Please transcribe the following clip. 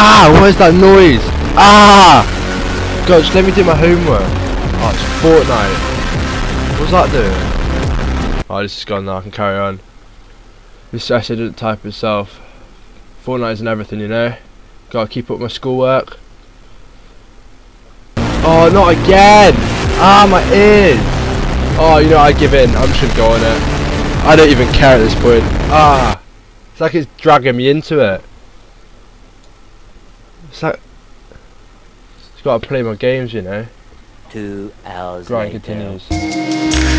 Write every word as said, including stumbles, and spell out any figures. Ah, what is that noise? Ah! Gosh, let me do my homework. Oh, it's Fortnite. What's that doing? Oh, this is gone now, I can carry on. This essay didn't type itself. Fortnite isn't everything, you know. Gotta keep up my schoolwork. Oh, not again! Ah, my ears! Oh, you know, I give in. I'm just gonna go on it. I don't even care at this point. Ah! It's like it's dragging me into it. It's like... It's gotta play my games, you know. Two hours later. Grind continues.